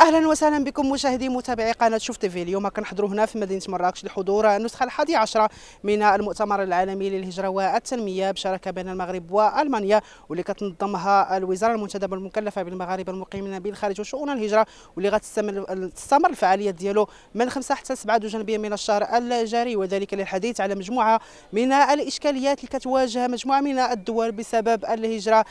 اهلا وسهلا بكم مشاهدي متابعي قناه شوف تيفي. اليوم كنحضروا هنا في مدينه مراكش لحضور النسخه ال11 من المؤتمر العالمي للهجره والتنميه بشراكه بين المغرب والمانيا، واللي كتنظمها الوزاره المنتدبه المكلفه بالمغاربه المقيمين بالخارج وشؤون الهجره، واللي غتستمر الفعاليه ديالو من 5 حتى 7 جانبيه من الشهر الجاري، وذلك للحديث على مجموعه من الاشكاليات اللي كتواجه مجموعه من الدول بسبب الهجره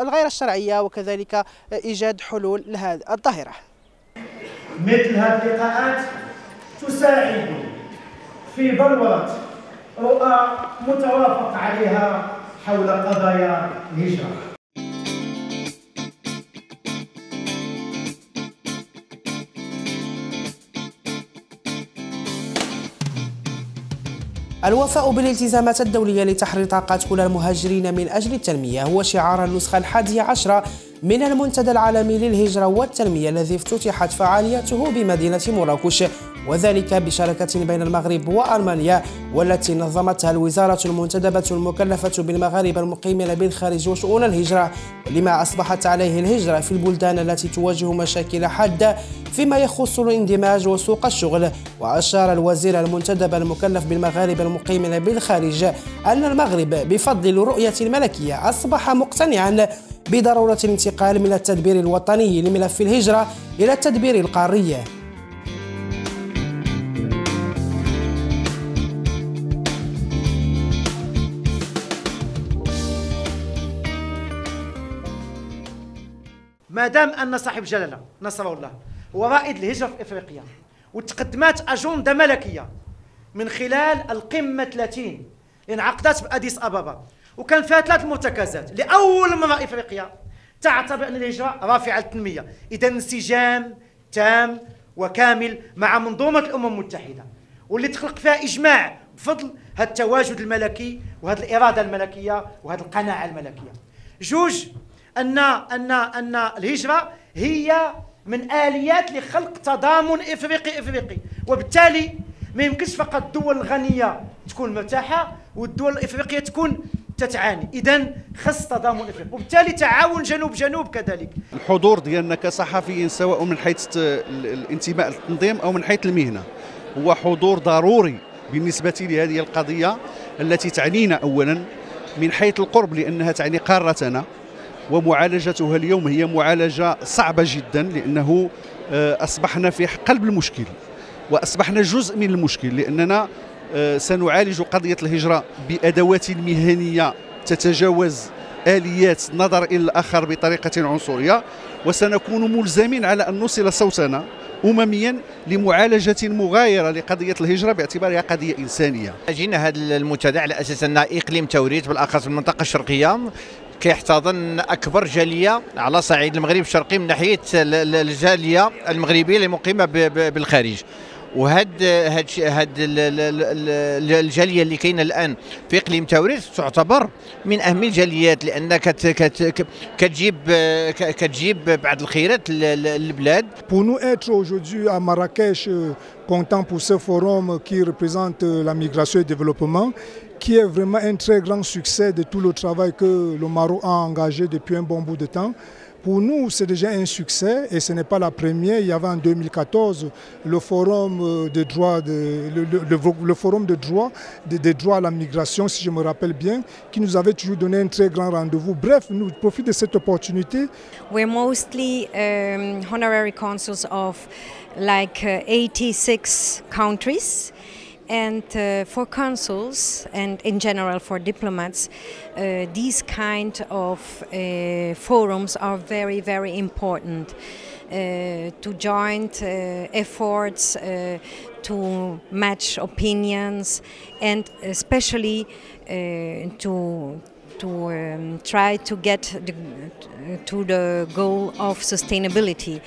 الغير الشرعيه، وكذلك ايجاد حلول لهذه الظاهره. مثل هذه اللقاءات تساعد في بلورة رؤى متوافق عليها حول قضايا الهجرة. الوفاء بالالتزامات الدولية لتحرير طاقات كل المهاجرين من أجل التنمية هو شعار النسخة ال11 من المنتدى العالمي للهجرة والتنمية الذي افتتحت فعاليته بمدينة مراكش، وذلك بشراكة بين المغرب وألمانيا، والتي نظمتها الوزارة المنتدبة المكلفة بالمغاربة المقيمين بالخارج وشؤون الهجرة، لما أصبحت عليه الهجرة في البلدان التي تواجه مشاكل حادة فيما يخص الاندماج وسوق الشغل. وأشار الوزير المنتدب المكلف بالمغاربة المقيمين بالخارج أن المغرب بفضل الرؤية الملكية أصبح مقتنعا بضرورة الانتقال من التدبير الوطني لملف الهجرة إلى التدبير القاري. ما دام أن صاحب جلالة نصره الله هو رائد الهجرة في إفريقيا وتقدمات أجندة ملكية من خلال القمة 30 انعقدت بأديس أبابا، وكان فيها 3 مرتكزات. لأول مرة إفريقيا تعتبر أن الهجرة رافعة للتنمية، إذا انسجام تام وكامل مع منظومة الأمم المتحدة، واللي تخلق فيها إجماع بفضل هذا التواجد الملكي وهذه الإرادة الملكية وهذه القناعة الملكية. جوج، أن الهجرة هي من آليات لخلق تضامن إفريقي، وبالتالي ما يمكنش فقط الدول الغنية تكون مرتاحة والدول الإفريقية تكون تتعاني، إذا خص تضامن إفريقي، وبالتالي تعاون جنوب جنوب كذلك. الحضور ديالنا كصحفيين سواء من حيث الانتماء للتنظيم أو من حيث المهنة هو حضور ضروري بالنسبة لهذه القضية التي تعنينا أولا من حيث القرب، لأنها تعني قارتنا، ومعالجتها اليوم هي معالجة صعبة جدا، لأنه أصبحنا في قلب المشكل وأصبحنا جزء من المشكل، لأننا سنعالج قضية الهجرة بأدوات مهنية تتجاوز آليات النظر إلى الآخر بطريقة عنصرية، وسنكون ملزمين على أن نوصل صوتنا أمميا لمعالجة مغايرة لقضية الهجرة باعتبارها قضية إنسانية. جينا هذا المنتدى على أساس أن إقليم تاوريرت بالأخص في المنطقة الشرقية كيحتضن أكبر جالية على صعيد المغرب الشرقي من ناحية الجالية المغربية اللي مقيمة بالخارج، وهاد الجاليه اللي كاينه الان في اقليم تاوريرت تعتبر من اهم الجاليات، لان كتجيب بعض الخيرات للبلاد. Pour nous être aujourd'hui à Marrakech content pour ce forum qui représente la migration et le développement, qui est vraiment un très grand succès de tout le travail que le Maroc a engagé depuis un bon bout de temps. Pour nous, c'est déjà un succès et ce n'est pas la première. Il y avait en 2014 le forum de droit, des droits à la migration, si je me rappelle bien, qui nous avait toujours donné un très grand rendez-vous. Bref, nous profitons de cette opportunité. We're mostly honorary consuls of like 86 countries. And for consuls and in general for diplomats, these kind of forums are very important to joint efforts to match opinions, and especially to try to get to the goal of sustainability.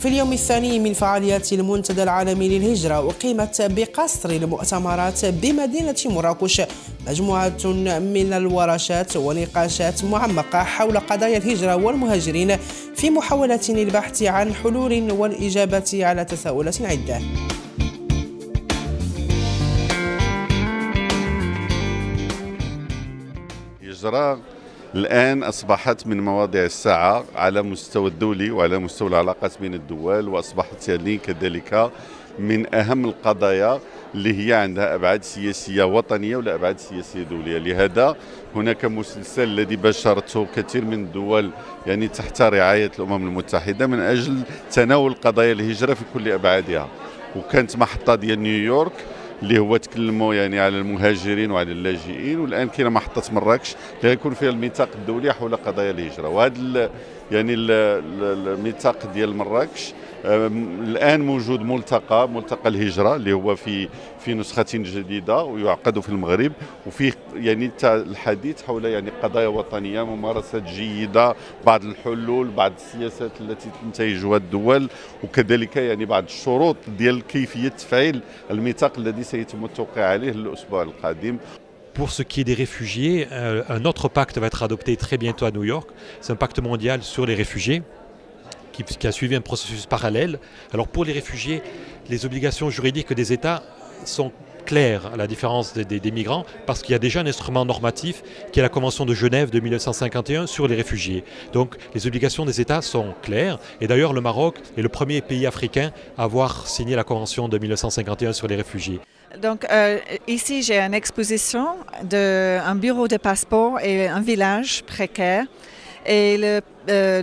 في اليوم الثاني من فعاليات المنتدى العالمي للهجرة أقيمت بقصر المؤتمرات بمدينة مراكش مجموعة من الورشات ونقاشات معمقة حول قضايا الهجرة والمهاجرين في محاولة للبحث عن حلول والإجابة على تساؤلات عدة. الهجرة الآن أصبحت من مواضيع الساعة على مستوى الدولي وعلى مستوى العلاقات بين الدول، وأصبحت يعني كذلك من أهم القضايا اللي هي عندها أبعاد سياسية وطنية ولا أبعاد سياسية دولية. لهذا هناك مسلسل الذي بشرته كثير من الدول يعني تحت رعاية الأمم المتحدة من أجل تناول قضايا الهجرة في كل أبعادها، وكانت محطة ديال نيويورك اللي هو تكلموا يعني على المهاجرين وعلى اللاجئين، والان كاينه محطه مراكش اللي غيكون فيها الميثاق الدولي حول قضايا الهجره. وهذا يعني الميثاق ديال مراكش الان موجود ملتقى الهجره اللي هو في نسخه جديده ويعقد في المغرب، وفيه يعني الحديث حول يعني قضايا وطنيه، ممارسات جيده، بعض الحلول، بعض السياسات التي تنتهجها الدول، وكذلك يعني بعض الشروط ديال كيفيه تفعيل الميثاق الذي سيتم التوقيع عليه الاسبوع القادم. Pour ce qui est des réfugiés, un autre pacte va être adopté très bientôt à New York. C'est un pacte mondial sur les réfugiés qui a suivi un processus parallèle. Alors pour les réfugiés, les obligations juridiques des États sont claires, à la différence des migrants, parce qu'il y a déjà un instrument normatif qui est la Convention de Genève de 1951 sur les réfugiés. Donc les obligations des États sont claires. Et d'ailleurs, le Maroc est le premier pays africain à avoir signé la Convention de 1951 sur les réfugiés. Donc ici j'ai une exposition d'un bureau de passeport et un village précaire, et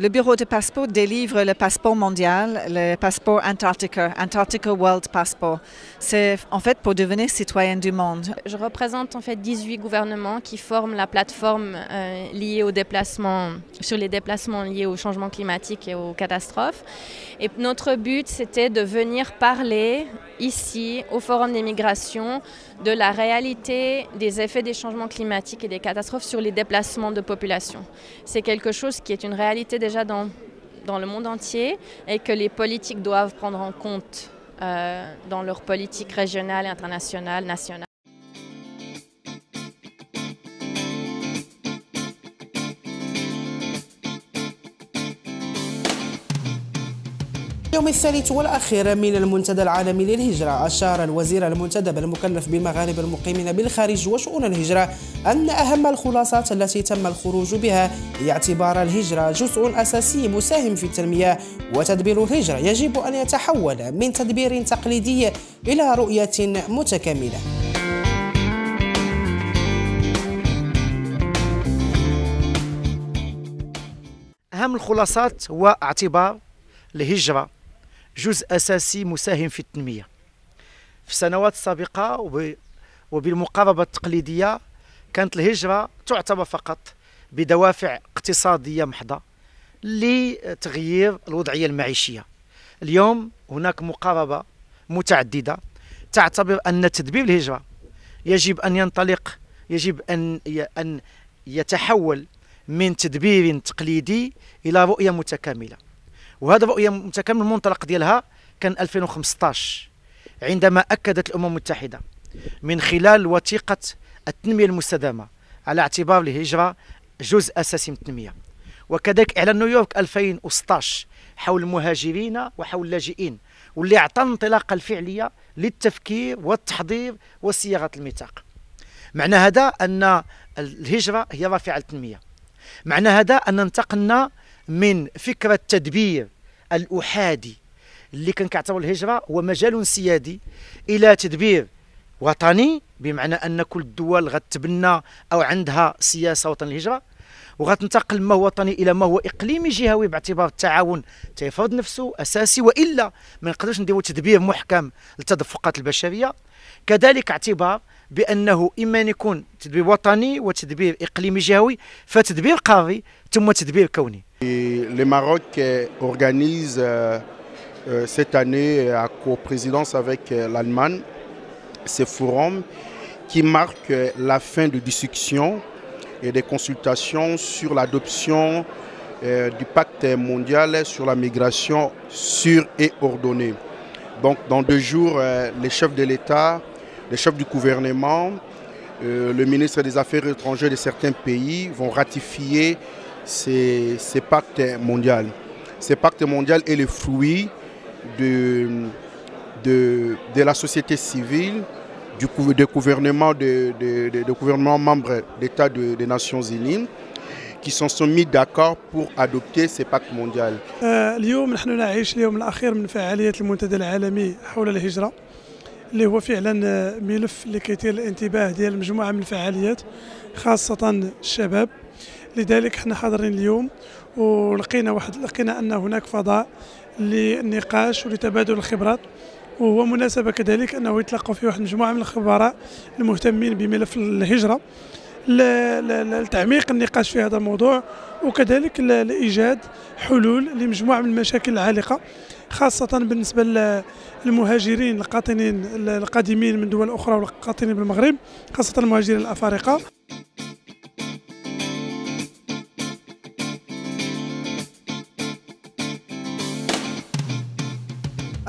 le bureau de passeport délivre le passeport mondial, le passeport Antarctica World Passport. C'est en fait pour devenir citoyen du monde. Je représente en fait 18 gouvernements qui forment la plateforme liée aux déplacements, sur les déplacements liés au changement climatique et aux catastrophes. Et notre but c'était de venir parler ici au Forum des migrations de la réalité des effets des changements climatiques et des catastrophes sur les déplacements de population. C'est quelque chose qui est une réalité déjà dans le monde entier et que les politiques doivent prendre en compte dans leur politique régionale, internationale, nationale. اليوم الثالث والأخير من المنتدى العالمي للهجرة، أشار الوزير المنتدب المكلف بالمغاربة المقيمين بالخارج وشؤون الهجرة أن أهم الخلاصات التي تم الخروج بها هي اعتبار الهجرة جزء أساسي مساهم في التنمية، وتدبير الهجرة يجب أن يتحول من تدبير تقليدي إلى رؤية متكاملة. أهم الخلاصات هو اعتبار الهجرة جزء أساسي مساهم في التنمية. في السنوات السابقة وبالمقاربة التقليدية كانت الهجرة تعتبر فقط بدوافع اقتصادية محضة لتغيير الوضعية المعيشية. اليوم هناك مقاربة متعددة تعتبر أن تدبير الهجرة يجب أن يتحول من تدبير تقليدي إلى رؤية متكاملة. وهذا رؤية متكاملة المنطلق ديالها كان 2015 عندما أكدت الأمم المتحدة من خلال وثيقة التنمية المستدامة على اعتبار الهجرة جزء أساسي من التنمية، وكذلك إعلان نيويورك 2016 حول المهاجرين وحول اللاجئين، واللي أعطى الانطلاقة الفعلية للتفكير والتحضير وصياغة الميثاق. معنى هذا أن الهجرة هي رافعة للتنمية. معنى هذا أن انتقلنا من فكرة تدبير الأحادي اللي كان كيعتبر الهجرة هو مجال سيادي إلى تدبير وطني، بمعنى أن كل الدول غتبنى أو عندها سياسة وطن الهجرة، وغتنتقل ما هو وطني إلى ما هو إقليمي جهوي باعتبار التعاون تيفرض نفسه أساسي، وإلا ما نقدرش نديرو تدبير محكم للتدفقات البشرية. كذلك اعتبار بأنه إما أن يكون تدبير وطني وتدبير إقليمي جهوي، فتدبير قاري ثم تدبير كوني. Le Maroc organise cette année à coprésidence avec l'Allemagne ce forum qui marque la fin de discussions et des consultations sur l'adoption du pacte mondial sur la migration sûre et ordonnée. Donc dans 2 jours, les chefs de l'État, les chefs du gouvernement, le ministre des Affaires étrangères de certains pays vont ratifier ce pacte mondial. Ce pacte mondial est le fruit de la société civile, des gouvernements membres d'État des Nations Unies qui sont mis d'accord pour adopter ce pacte mondial. اليوم نحن نعيش اليوم الأخير من فعالية المنتدى العالمي حول الهجرة اللي هو فعلا ملف اللي كيثير الانتباه ديال مجموعة من الفعاليات خاصة الشباب. لذلك حنا حاضرين اليوم ولقينا أن هناك فضاء للنقاش ولتبادل الخبرات، وهو مناسبة كذلك أنه يتلقوا فيه واحد مجموعة من الخبراء المهتمين بملف الهجرة لتعميق النقاش في هذا الموضوع، وكذلك لإيجاد حلول لمجموعة من المشاكل العالقة خاصة بالنسبة للمهاجرين القاطنين القادمين من دول أخرى والقاطنين بالمغرب، خاصة المهاجرين الأفارقة.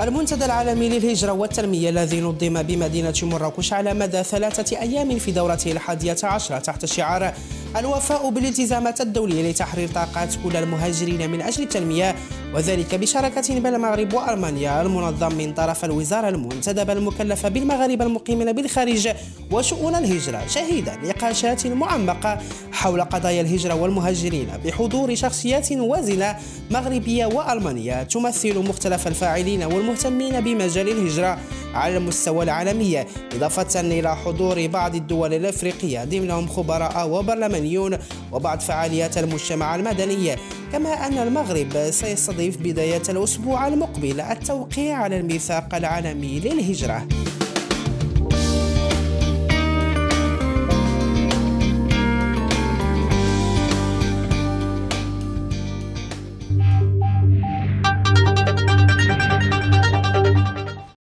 المنتدى العالمي للهجرة والتنمية الذي نظم بمدينة مراكش على مدى 3 أيام في دورته 11 تحت شعار الوفاء بالالتزامات الدولية لتحرير طاقات كل المهاجرين من أجل التنمية، وذلك بشراكة بين المغرب وألمانيا، المنظم من طرف الوزارة المنتدبة المكلفة بالمغاربة المقيمين بالخارج وشؤون الهجرة، شهد نقاشات معمقة حول قضايا الهجرة والمهاجرين بحضور شخصيات وازنة مغربية وألمانية تمثل مختلف الفاعلين والمهتمين بمجال الهجرة على المستوى العالمي، إضافة إلى حضور بعض الدول الأفريقية ضمنهم خبراء وبرلمانيون وبعض فعاليات المجتمع المدني. كما أن المغرب سيستضيف بداية الأسبوع المقبل التوقيع على الميثاق العالمي للهجرة.